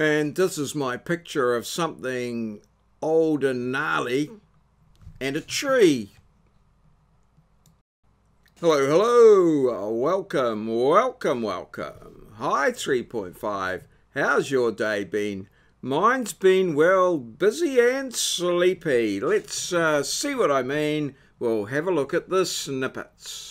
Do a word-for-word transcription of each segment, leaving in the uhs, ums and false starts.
And this is my picture of something old and gnarly and a tree. Hello, hello, welcome, welcome, welcome. Hi three point five, how's your day been? Mine's been, well, busy and sleepy. Let's uh, see what I mean. We'll have a look at the snippets.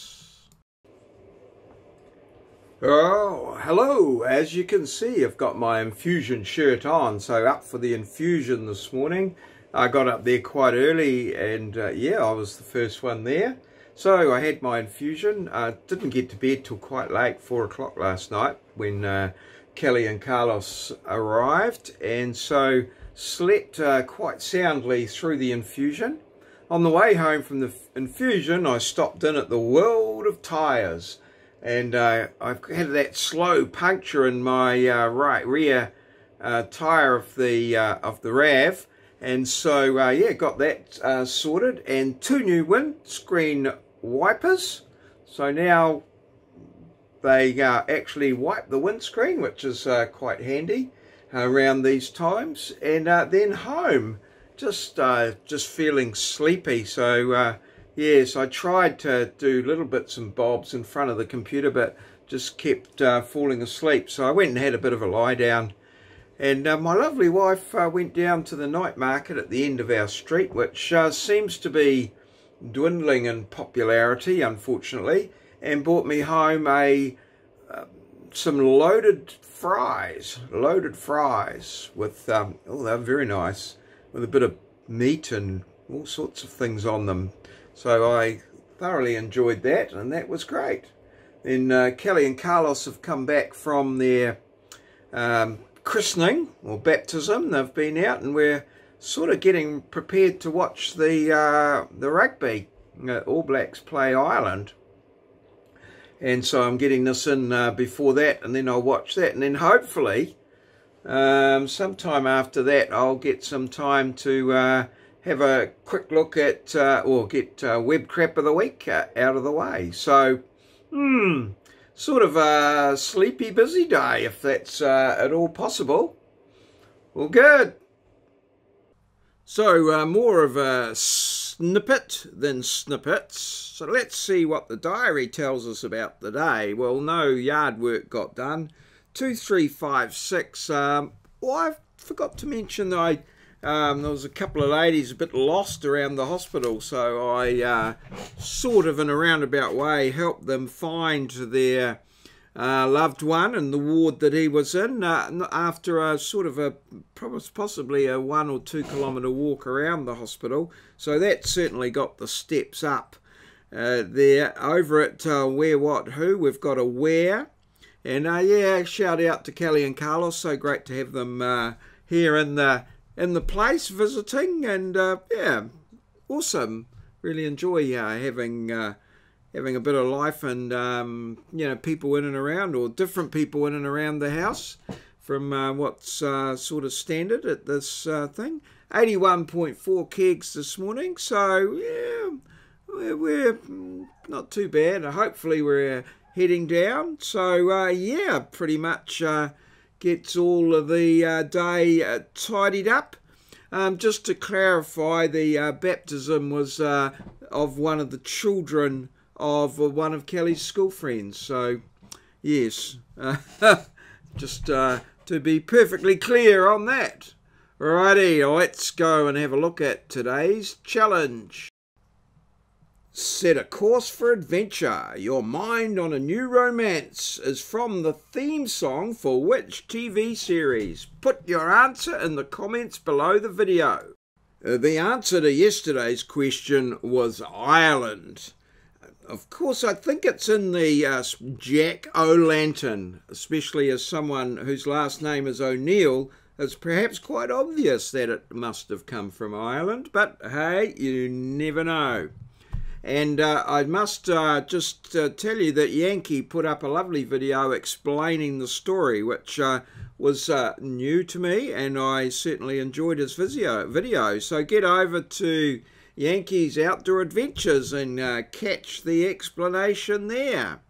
Oh, hello. As you can see, I've got my infusion shirt on, so up for the infusion this morning. I got up there quite early and, uh, yeah, I was the first one there. So I had my infusion. I didn't get to bed till quite late, four o'clock last night, when Uh, Kelly and Carlos arrived, and so slept uh, quite soundly through the infusion. On the way home from the infusion, I stopped in at the World of Tires, and uh, I've had that slow puncture in my uh, right rear uh, tire of the uh, of the RAV, and so uh, yeah, got that uh, sorted, and two new windscreen wipers. So now they uh, actually wipe the windscreen, which is uh, quite handy uh, around these times. And uh, then home, just uh, just feeling sleepy. So uh, yes, I tried to do little bits and bobs in front of the computer, but just kept uh, falling asleep. So I went and had a bit of a lie down. And uh, my lovely wife uh, went down to the night market at the end of our street, which uh, seems to be dwindling in popularity, unfortunately, and brought me home a uh, some loaded fries, loaded fries with, um, oh, they're very nice, with a bit of meat and all sorts of things on them. So I thoroughly enjoyed that, and that was great. Then uh, Kelly and Carlos have come back from their um, christening, or baptism. They've been out, and we're sort of getting prepared to watch the, uh, the rugby, uh, All Blacks play Ireland. And so I'm getting this in uh, before that, and then I'll watch that. And then hopefully, um, sometime after that, I'll get some time to uh, have a quick look at, uh, or get uh, Web Crap of the Week uh, out of the way. So, hmm, sort of a sleepy, busy day, if that's uh, at all possible. Well, good. So, uh, more of a snippet than snippets. So let's see what the diary tells us about the day. Well, no yard work got done. two three five six. Um, well, I forgot to mention that I, um, there was a couple of ladies a bit lost around the hospital, so I uh, sort of in a roundabout way helped them find their uh, loved one in the ward that he was in uh, after a sort of a possibly a one or two kilometre walk around the hospital. So that certainly got the steps up uh, there. Over at uh, Where What Who, we've got a where. And uh, yeah, shout out to Kelly and Carlos. So great to have them uh, here in the, in the place visiting. And uh, yeah, awesome. Really enjoy uh, having uh, having a bit of life and, um, you know, people in and around, or different people in and around the house, from uh, what's uh, sort of standard at this uh, thing. eighty-one point four kegs this morning, so yeah, we're, we're not too bad. Hopefully we're heading down. So uh, yeah, pretty much uh, gets all of the uh, day uh, tidied up. Um, just to clarify, the uh, baptism was uh, of one of the children of one of Kelly's school friends. So yes, just uh, to be perfectly clear on that. Righty, let's go and have a look at today's challenge. Set a course for adventure. Your mind on a new romance is from the theme song for which T V series? Put your answer in the comments below the video. The answer to yesterday's question was Ireland. Of course, I think it's in the uh, Jack O'Lantern, especially as someone whose last name is O'Neill. It's perhaps quite obvious that it must have come from Ireland, but hey, you never know. And uh, I must uh, just uh, tell you that Yankee put up a lovely video explaining the story, which uh, was uh, new to me, and I certainly enjoyed his video. So get over to Yankee's Outdoor Adventures and uh, catch the explanation there.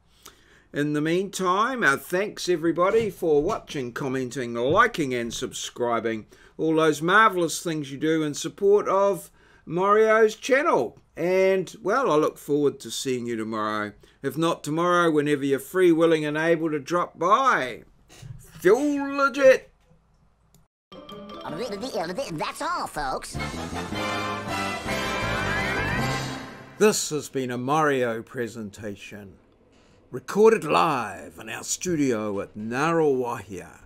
In the meantime, our thanks everybody for watching, commenting, liking and subscribing. All those marvellous things you do in support of Maurieo's channel. And, well, I look forward to seeing you tomorrow. If not tomorrow, whenever you're free, willing and able to drop by. Feel legit. That's all, folks. This has been a Maurieo presentation. Recorded live in our studio at Ngaruawahia,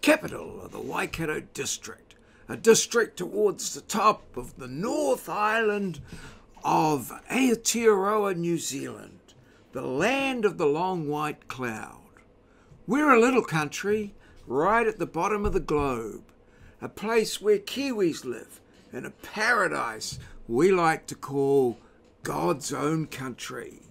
capital of the Waikato district, a district towards the top of the North Island of Aotearoa, New Zealand, the land of the long white cloud. We're a little country right at the bottom of the globe, a place where Kiwis live in a paradise we like to call God's own country.